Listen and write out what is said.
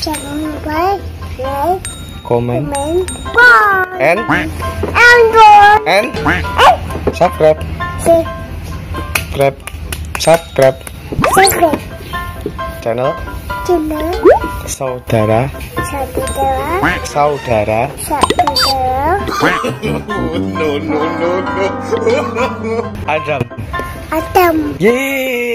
Jangan lupa like, comment, and subscribe channel saudara no Adam. Yeay.